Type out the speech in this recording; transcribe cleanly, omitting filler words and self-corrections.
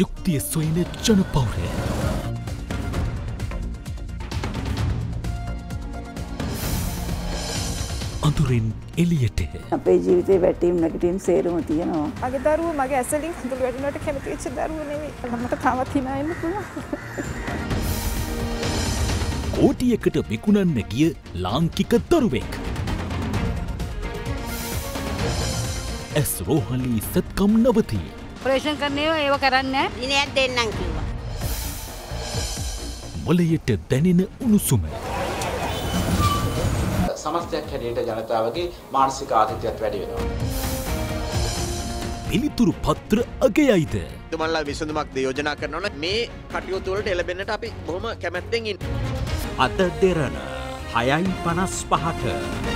ಯುಕ್ತಿಯ ಸೊಯಿನೆ ಚಣಪೌರೆ अंदुरिन एलियटे අපේ ජීවිතේ වැටීම් නැගිටීම් සේරම තියෙනවා. මගේ දරුවෝ මගේ ඇසලින් හඳුළු වැටෙනවට කැමති වෙච්ච දරුවෝ නෙවෙයි. මට තවත් hina වෙන්න පුළුවන්. ඕටියකට විකුණන්න ගිය ලාංකික දරුවෙක්. එස් රෝහලී සත්කම් නවති. ඔපරේෂන් කරන්නේව ඒව කරන්නේ නැහැ. දිනයක් දෙන්නම් කිව්වා. මොළයට දැනෙන උණුසුම समस्तයක් හැටියට ජනතාවගේ මානසික ආතතියත් වැඩි වෙනවා. පිළිතුරු පත්‍ර අගයයිද? තමන්ලා විසඳුමක් ද යෝජනා කරනවා නම් මේ කටයුතු වලට එළඹෙන්නට අපි බොහොම කැමැත්තෙන් ඉන්නවා. අද දෙරණ 6:55ට